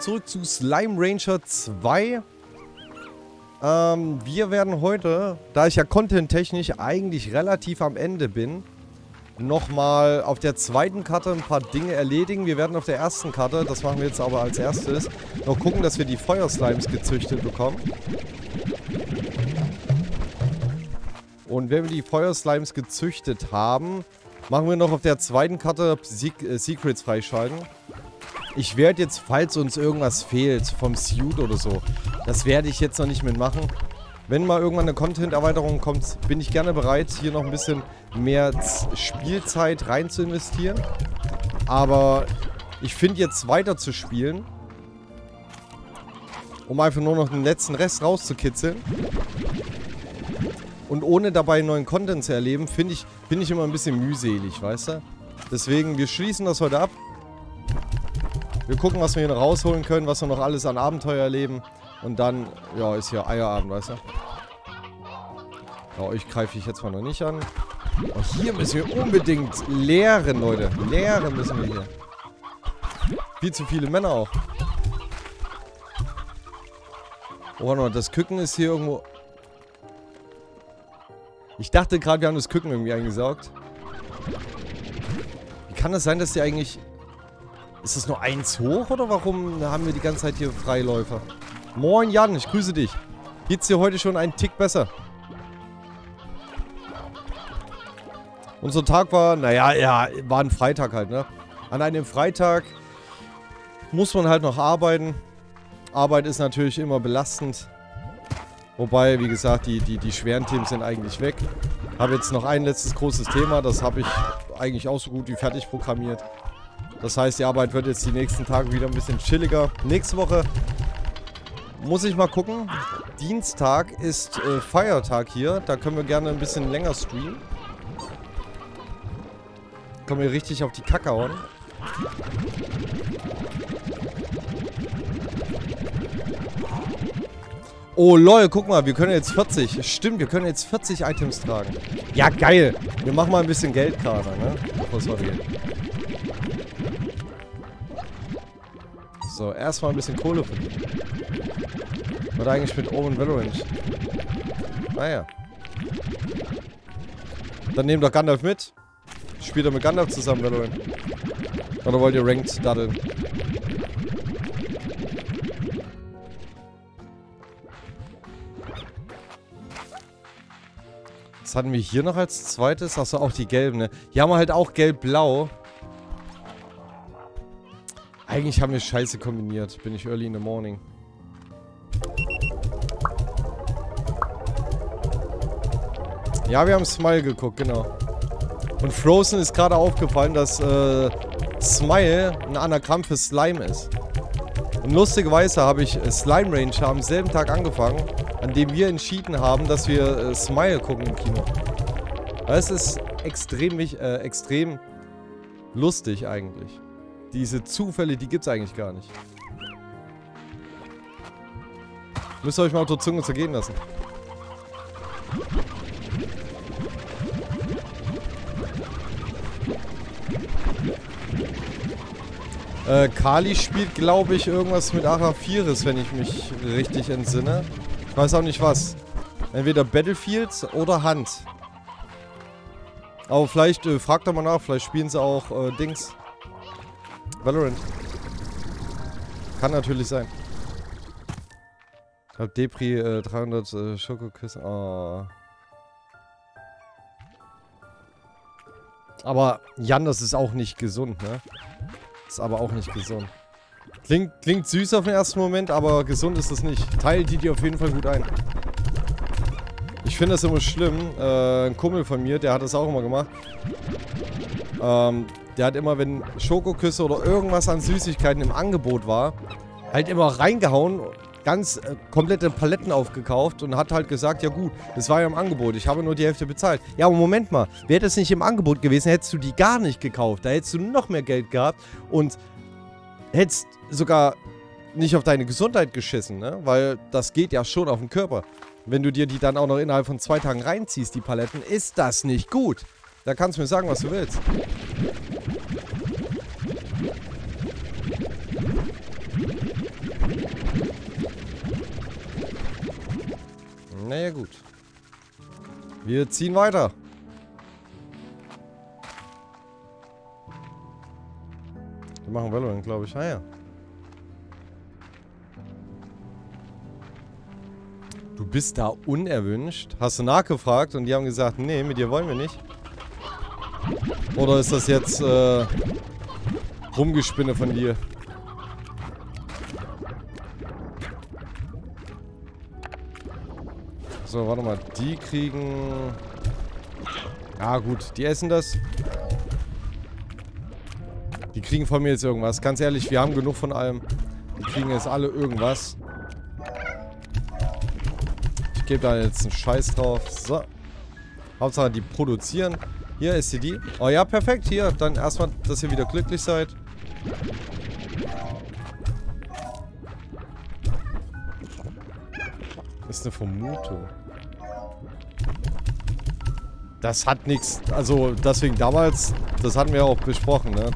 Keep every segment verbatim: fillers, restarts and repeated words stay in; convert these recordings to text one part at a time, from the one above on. willkommen zurück zu Slime Rancher zwei. Ähm, wir werden heute, da ich ja content-technisch eigentlich relativ am Ende bin, nochmal auf der zweiten Karte ein paar Dinge erledigen. Wir werden auf der ersten Karte, das machen wir jetzt aber als erstes, noch gucken, dass wir die Feuerslimes gezüchtet bekommen. Und wenn wir die Feuerslimes gezüchtet haben, machen wir noch auf der zweiten Karte Sec- äh, Secrets freischalten. Ich werde jetzt, falls uns irgendwas fehlt, vom Suit oder so, das werde ich jetzt noch nicht mitmachen. Wenn mal irgendwann eine Content-Erweiterung kommt, bin ich gerne bereit, hier noch ein bisschen mehr Spielzeit rein zu investieren. Aber ich finde jetzt weiter zu spielen, um einfach nur noch den letzten Rest rauszukitzeln. Und ohne dabei neuen Content zu erleben, finde ich, bin ich immer ein bisschen mühselig, weißt du? Deswegen, wir schließen das heute ab. Wir gucken, was wir hier noch rausholen können, was wir noch alles an Abenteuer erleben. Und dann, ja, ist hier Eierabend, weißt du? Ja, euch greife ich jetzt mal noch nicht an. Oh, hier müssen wir unbedingt leeren, Leute. Leeren müssen wir hier. Viel zu viele Männer auch. Oh, warte mal, das Küken ist hier irgendwo... Ich dachte gerade, wir haben das Küken irgendwie eingesaugt. Wie kann das sein, dass die eigentlich... Ist das nur eins hoch oder warum haben wir die ganze Zeit hier Freiläufer? Moin Jan, ich grüße dich. Geht's dir heute schon einen Tick besser? Unser Tag war, naja, ja, war ein Freitag halt, ne? An einem Freitag muss man halt noch arbeiten. Arbeit ist natürlich immer belastend. Wobei, wie gesagt, die, die, die schweren Themen sind eigentlich weg. Habe jetzt noch ein letztes großes Thema, das habe ich eigentlich auch so gut wie fertig programmiert. Das heißt, die Arbeit wird jetzt die nächsten Tage wieder ein bisschen chilliger. Nächste Woche muss ich mal gucken. Dienstag ist äh, Feiertag hier. Da können wir gerne ein bisschen länger streamen. Können wir richtig auf die Kacke hauen. Oh lol, guck mal, wir können jetzt vierzig. Stimmt, wir können jetzt vierzig Items tragen. Ja, geil. Wir machen mal ein bisschen Geld gerade, ne? Was war hier? So, erstmal ein bisschen Kohle verdienen. Oder eigentlich mit Omen Valorant. Naja. Dann nehmt doch Gandalf mit. Spielt doch mit Gandalf zusammen Valorant. Oder wollt ihr Ranked daddeln? Was hatten wir hier noch als zweites? Achso, auch die gelben, ne? Hier haben wir halt auch gelb-blau. Eigentlich haben wir Scheiße kombiniert. Bin ich early in the morning. Ja, wir haben Smile geguckt, genau. Und Frozen ist gerade aufgefallen, dass äh, Smile ein Anagramm für Slime ist. Und lustigerweise habe ich Slime Rancher am selben Tag angefangen, an dem wir entschieden haben, dass wir äh, Smile gucken im Kino. Das ist extrem, äh, extrem lustig eigentlich. Diese Zufälle, die gibt's eigentlich gar nicht. Müsst ihr euch mal auf die Zunge zergehen lassen. Äh, Kali spielt, glaube ich, irgendwas mit Arafiris, wenn ich mich richtig entsinne. Ich weiß auch nicht was. Entweder Battlefield oder Hunt. Aber vielleicht, äh, fragt doch mal nach, vielleicht spielen sie auch äh, Dings. Valorant. Kann natürlich sein. Ich hab Depri äh, dreihundert äh, Schokoküssen. Oh. Aber Jan, das ist auch nicht gesund, ne? Ist aber auch nicht gesund. Klingt, klingt süß auf den ersten Moment, aber gesund ist das nicht. Teilt die dir auf jeden Fall gut ein. Ich finde das immer schlimm. Äh, ein Kumpel von mir, der hat das auch immer gemacht. Ähm... Der hat immer, wenn Schokoküsse oder irgendwas an Süßigkeiten im Angebot war, halt immer reingehauen, ganz äh, komplette Paletten aufgekauft und hat halt gesagt, ja gut, das war ja im Angebot, ich habe nur die Hälfte bezahlt. Ja, aber Moment mal, wäre das nicht im Angebot gewesen, hättest du die gar nicht gekauft, da hättest du noch mehr Geld gehabt und hättest sogar nicht auf deine Gesundheit geschissen, ne? Weil das geht ja schon auf den Körper. Wenn du dir die dann auch noch innerhalb von zwei Tagen reinziehst, die Paletten, ist das nicht gut. Da kannst du mir sagen, was du willst. Naja, gut. Wir ziehen weiter. Wir machen Valorant, glaube ich. Ah ja. Du bist da unerwünscht? Hast du nachgefragt und die haben gesagt, nee, mit dir wollen wir nicht. Oder ist das jetzt äh, Rumgespinne von dir? So, warte mal. Die kriegen... Ja gut, die essen das. Die kriegen von mir jetzt irgendwas. Ganz ehrlich, wir haben genug von allem. Die kriegen jetzt alle irgendwas. Ich gebe da jetzt einen Scheiß drauf. So. Hauptsache, die produzieren. Hier ist die. Oh ja, perfekt. Hier, dann erstmal, dass ihr wieder glücklich seid. Ist eine Vermutung. Das hat nichts. Also, deswegen damals, das hatten wir auch besprochen, ne?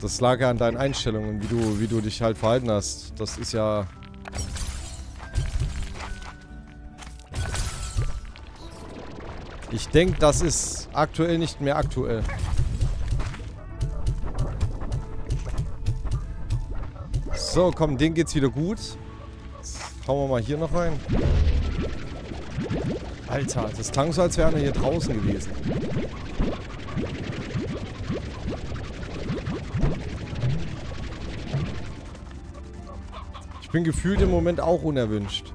Das lag ja an deinen Einstellungen, wie du, wie du dich halt verhalten hast. Das ist ja... Ich denke, das ist aktuell nicht mehr aktuell. So, komm, denen geht's wieder gut. Jetzt hauen wir mal hier noch rein. Alter, das klang so, als wäre einer hier draußen gewesen. Ich bin gefühlt im Moment auch unerwünscht.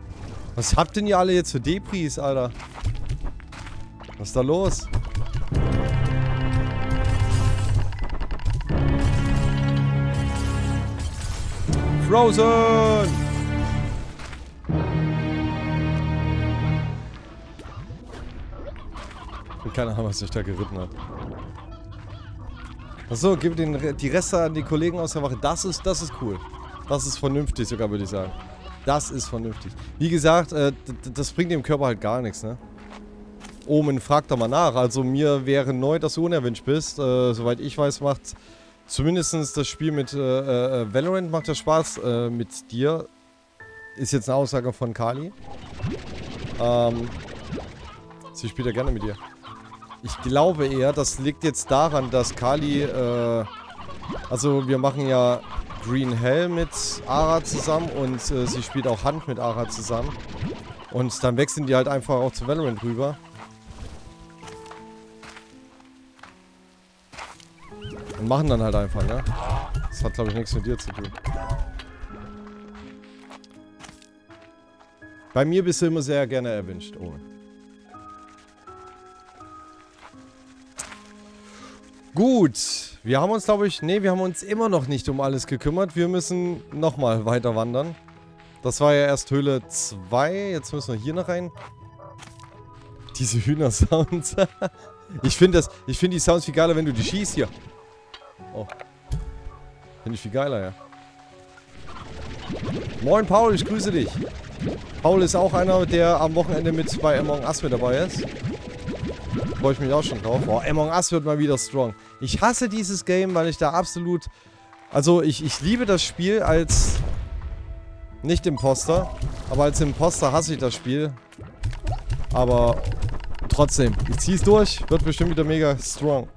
Was habt denn ihr alle jetzt für Depris, Alter? Was ist da los? Frozen! Und keine Ahnung, was sich da geritten hat. Achso, gib den, die Reste an die Kollegen aus der Wache. Das ist, das ist cool. Das ist vernünftig sogar, würde ich sagen. Das ist vernünftig. Wie gesagt, äh, das bringt dem Körper halt gar nichts, ne? Omen, frag da mal nach. Also mir wäre neu, dass du unerwünscht bist. Äh, soweit ich weiß, macht zumindest das Spiel mit äh, äh, Valorant macht ja Spaß äh, mit dir. Ist jetzt eine Aussage von Kali. Ähm, sie spielt ja gerne mit dir. Ich glaube eher, das liegt jetzt daran, dass Kali... Äh, also wir machen ja Green Hell mit Ara zusammen und äh, sie spielt auch Hunt mit Ara zusammen. Und dann wechseln die halt einfach auch zu Valorant rüber. Und machen dann halt einfach, ne? Das hat, glaube ich, nichts mit dir zu tun. Bei mir bist du immer sehr gerne erwünscht, Owen. Gut. Wir haben uns, glaube ich... Ne, wir haben uns immer noch nicht um alles gekümmert. Wir müssen nochmal weiter wandern. Das war ja erst Höhle zwei. Jetzt müssen wir hier noch rein. Diese Hühner-Sounds. Ich finde das... Ich finde die Sounds viel geiler, wenn du die schießt hier. Oh. Finde ich viel geiler, ja. Moin Paul, ich grüße dich. Paul ist auch einer, der am Wochenende mit bei Among Us mit dabei ist. Freue ich mich auch schon drauf. Oh, Among Us wird mal wieder strong. Ich hasse dieses Game, weil ich da absolut... Also, ich, ich liebe das Spiel als... Nicht Imposter. Aber als Imposter hasse ich das Spiel. Aber... Trotzdem, ich zieh's durch. Wird bestimmt wieder mega strong.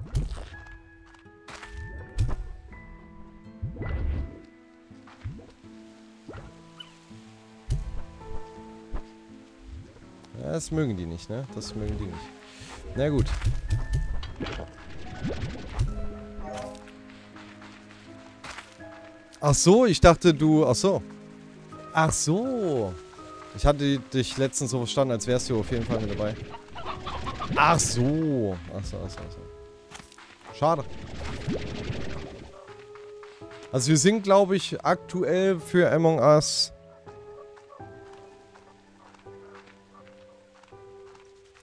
Das mögen die nicht, ne? Das mögen die nicht. Na gut. Ach so, ich dachte du... Ach so. Ach so. Ich hatte dich letztens so verstanden, als wärst du auf jeden Fall mit dabei. Ach so. Ach so, ach so, ach so. Schade. Also wir sind, glaube ich, aktuell für Among Us...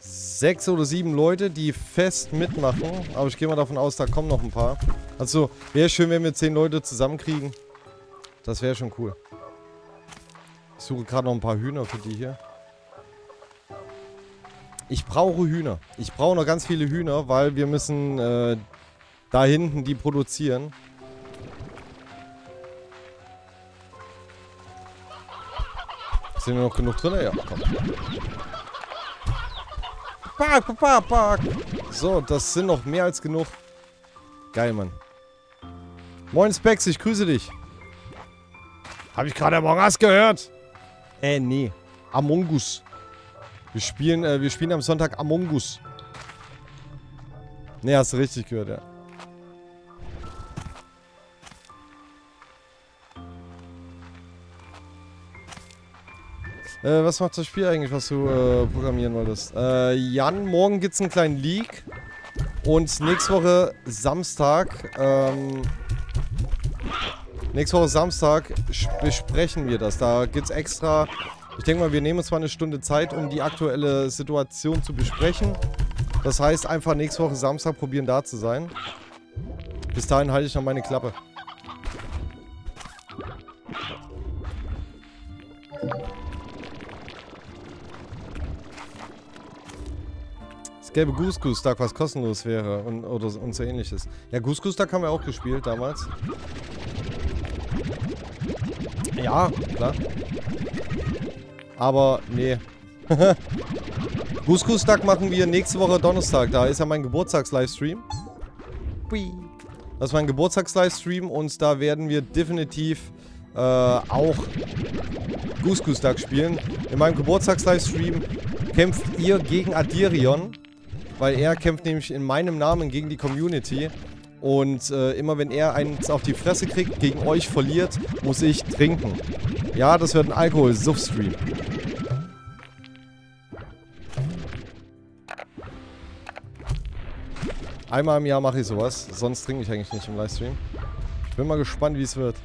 Sechs oder sieben Leute, die fest mitmachen. Aber ich gehe mal davon aus, da kommen noch ein paar. Also, wäre schön, wenn wir zehn Leute zusammenkriegen. Das wäre schon cool. Ich suche gerade noch ein paar Hühner für die hier. Ich brauche Hühner. Ich brauche noch ganz viele Hühner, weil wir müssen äh, da hinten die produzieren. Sind wir noch genug drin? Ja, komm. Park, park, park. So, das sind noch mehr als genug. Geil, Mann. Moin, Specs, ich grüße dich. Hab ich gerade Among Us gehört? Äh, nee. Among Us. Wir spielen, äh, wir spielen am Sonntag Among Us. Nee, hast du richtig gehört, ja. Äh, was macht das Spiel eigentlich, was du äh, programmieren wolltest? Äh, Jan, morgen gibt's einen kleinen Leak. Und nächste Woche Samstag, ähm... nächste Woche Samstag besprechen wir das. Da gibt's extra... Ich denke mal, wir nehmen uns mal eine Stunde Zeit, um die aktuelle Situation zu besprechen. Das heißt, einfach nächste Woche Samstag probieren, da zu sein. Bis dahin halte ich noch meine Klappe. Das gelbe Goose Goose Duck, was kostenlos wäre und, oder, und so ähnliches. Ja, Goose Goose Duck haben wir auch gespielt damals. Ja, klar. Aber, nee. Goose Goose Duck machen wir nächste Woche Donnerstag. Da ist ja mein Geburtstags-Livestream. Das ist mein Geburtstags-Livestream und da werden wir definitiv äh, auch Goose Goose Duck spielen. In meinem Geburtstags-Livestream kämpft ihr gegen Adirion, weil er kämpft nämlich in meinem Namen gegen die Community. Und äh, immer wenn er eins auf die Fresse kriegt, gegen euch verliert, muss ich trinken. Ja, das wird ein Alkohol-Suff-Stream. Einmal im Jahr mache ich sowas, sonst trinke ich eigentlich nicht im Livestream. Ich bin mal gespannt, wie es wird.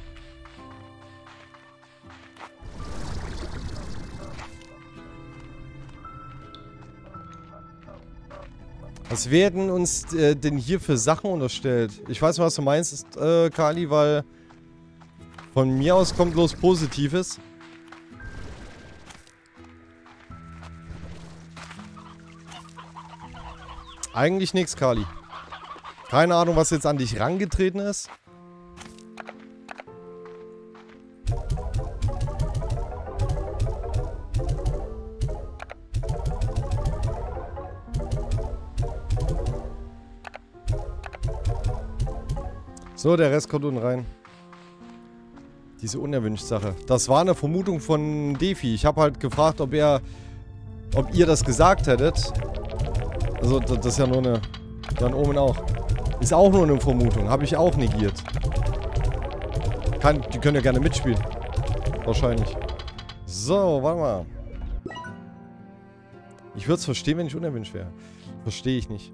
Was werden uns äh, denn hier für Sachen unterstellt? Ich weiß nicht, was du meinst, äh, Kali, weil von mir aus kommt bloß Positives. Eigentlich nichts, Kali. Keine Ahnung, was jetzt an dich rangetreten ist. So, der Rest kommt unten rein. Diese unerwünschte Sache. Das war eine Vermutung von Defi. Ich habe halt gefragt, ob er, ob ihr das gesagt hättet. Also, das ist ja nur eine... Dann oben auch. Ist auch nur eine Vermutung. Habe ich auch negiert. Kann, die können ja gerne mitspielen. Wahrscheinlich. So, warte mal. Ich würde es verstehen, wenn ich unerwünscht wäre. Verstehe ich nicht.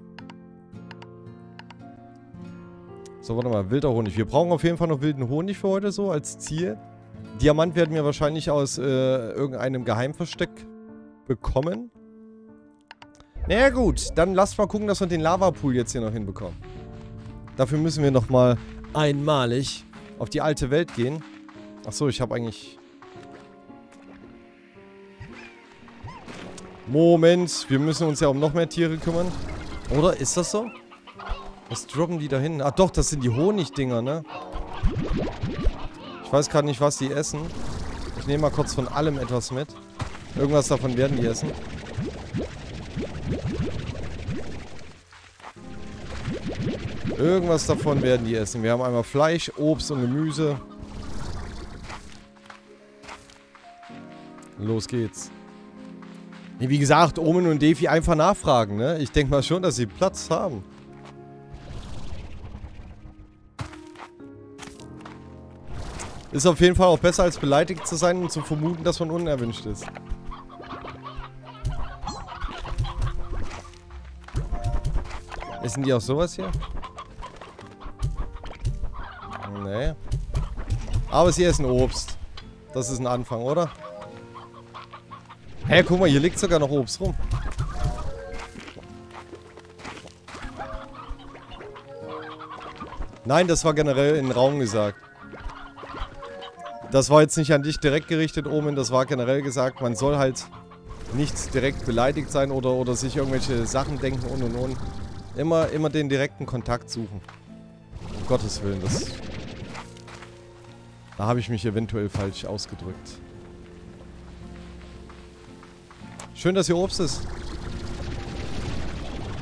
So, warte mal, wilder Honig. Wir brauchen auf jeden Fall noch wilden Honig für heute so als Ziel. Diamant werden wir wahrscheinlich aus äh, irgendeinem Geheimversteck bekommen. Naja gut, dann lasst mal gucken, dass wir den Lavapool jetzt hier noch hinbekommen. Dafür müssen wir nochmal einmalig auf die alte Welt gehen. Achso, ich habe eigentlich... Moment, wir müssen uns ja um noch mehr Tiere kümmern. Oder? Ist das so? Was droppen die da hinten? Ach doch, das sind die Honigdinger, ne? Ich weiß gerade nicht, was die essen. Ich nehme mal kurz von allem etwas mit. Irgendwas davon werden die essen. Irgendwas davon werden die essen. Wir haben einmal Fleisch, Obst und Gemüse. Los geht's. Nee, wie gesagt, Omen und Defi einfach nachfragen, ne? Ich denke mal schon, dass sie Platz haben. Ist auf jeden Fall auch besser, als beleidigt zu sein und zu vermuten, dass man unerwünscht ist. Essen die auch sowas hier? Nee. Aber sie essen Obst. Das ist ein Anfang, oder? Hä, guck mal, hier liegt sogar noch Obst rum. Nein, das war generell in den Raum gesagt. Das war jetzt nicht an dich direkt gerichtet, Omen. Das war generell gesagt, man soll halt nicht direkt beleidigt sein oder, oder sich irgendwelche Sachen denken und und und. Immer, immer den direkten Kontakt suchen. Um Gottes Willen, das... Da habe ich mich eventuell falsch ausgedrückt. Schön, dass hier Obst ist.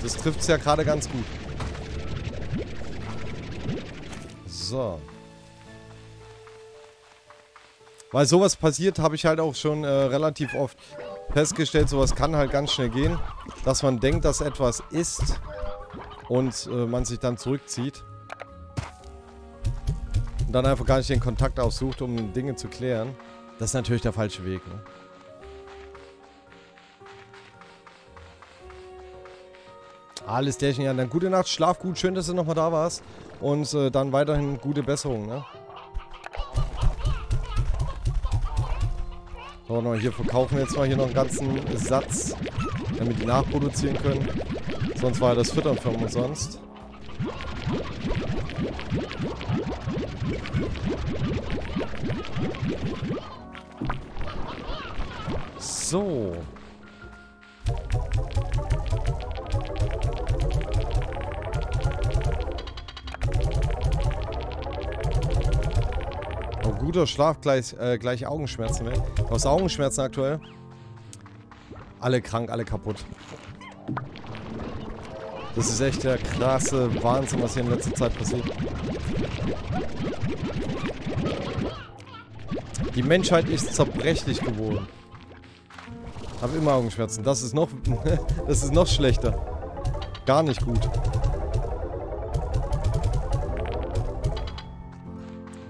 Das trifft es ja gerade ganz gut. So. Weil sowas passiert, habe ich halt auch schon äh, relativ oft festgestellt. Sowas kann halt ganz schnell gehen. Dass man denkt, dass etwas ist und äh, man sich dann zurückzieht. Und dann einfach gar nicht den Kontakt aufsucht, um Dinge zu klären. Das ist natürlich der falsche Weg, ne? Alles derchen, ja. Dann gute Nacht, schlaf gut, schön, dass du nochmal da warst. Und äh, dann weiterhin gute Besserung, ne? So, noch hier verkaufen wir jetzt mal hier noch einen ganzen Satz, damit die nachproduzieren können. Sonst war ja das Füttern für umsonst. So. Guter Schlaf, gleich, äh, gleich Augenschmerzen weg. Aus Augenschmerzen aktuell. Alle krank, alle kaputt. Das ist echt der krasse Wahnsinn, was hier in letzter Zeit passiert. Die Menschheit ist zerbrechlich geworden. Hab immer Augenschmerzen. Das ist noch, das ist noch schlechter. Gar nicht gut.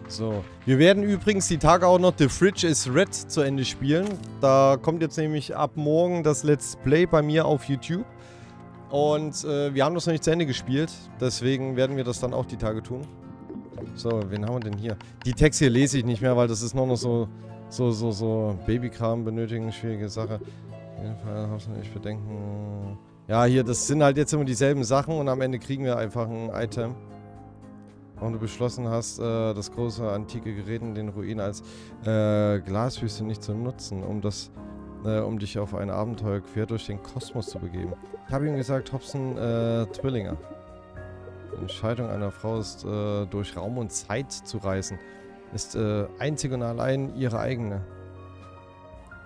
So. Wir werden übrigens die Tage auch noch The Fridge is Red zu Ende spielen. Da kommt jetzt nämlich ab morgen das Let's Play bei mir auf YouTube. Und äh, wir haben das noch nicht zu Ende gespielt. Deswegen werden wir das dann auch die Tage tun. So, wen haben wir denn hier? Die Texte hier lese ich nicht mehr, weil das ist nur noch so, so, so, so Babykram benötigen, schwierige Sache. Jedenfalls nicht bedenken. Ja, hier, das sind halt jetzt immer dieselben Sachen und am Ende kriegen wir einfach ein Item. Und du beschlossen hast, äh, das große antike Gerät in den Ruinen als äh, Glashüste nicht zu nutzen, um das, äh, um dich auf ein Abenteuer quer durch den Kosmos zu begeben. Ich habe ihm gesagt, Hobson äh, Twillinger. Die Entscheidung einer Frau ist, äh, durch Raum und Zeit zu reisen, ist äh, einzig und allein ihre eigene.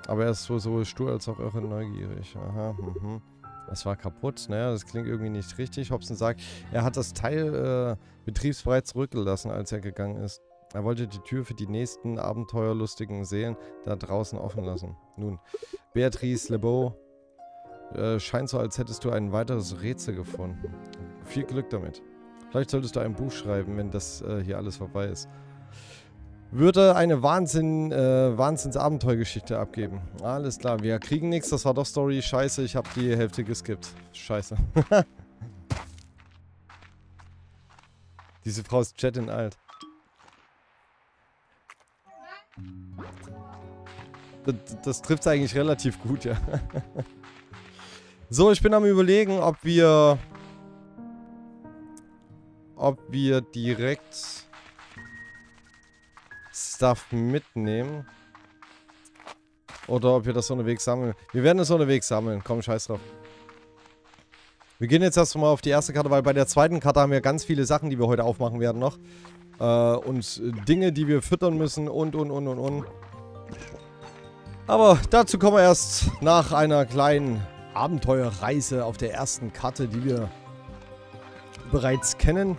Aber er ist so, sowohl stur als auch irre neugierig. Aha, mhm. Das war kaputt, naja, das klingt irgendwie nicht richtig. Hobson sagt, er hat das Teil äh, betriebsfrei zurückgelassen, als er gegangen ist. Er wollte die Tür für die nächsten abenteuerlustigen Seelen da draußen offen lassen. Nun, Beatrice Lebeau, äh, scheint so, als hättest du ein weiteres Rätsel gefunden. Viel Glück damit. Vielleicht solltest du ein Buch schreiben, wenn das äh, hier alles vorbei ist. Würde eine Wahnsinn, äh, Wahnsinns-Abenteuergeschichte abgeben. Alles klar, wir kriegen nichts. Das war doch Story. Scheiße, ich habe die Hälfte geskippt. Scheiße. Diese Frau ist Chat in alt. Das, das trifft eigentlich relativ gut, ja. So, ich bin am Überlegen, ob wir... Ob wir direkt... Stuff mitnehmen. Oder ob wir das unterwegs sammeln. Wir werden das unterwegs sammeln. Komm, scheiß drauf. Wir gehen jetzt erstmal auf die erste Karte, weil bei der zweiten Karte haben wir ganz viele Sachen, die wir heute aufmachen werden noch. Äh, und Dinge, die wir füttern müssen und, und, und, und, und. Aber dazu kommen wir erst nach einer kleinen Abenteuerreise auf der ersten Karte, die wir bereits kennen.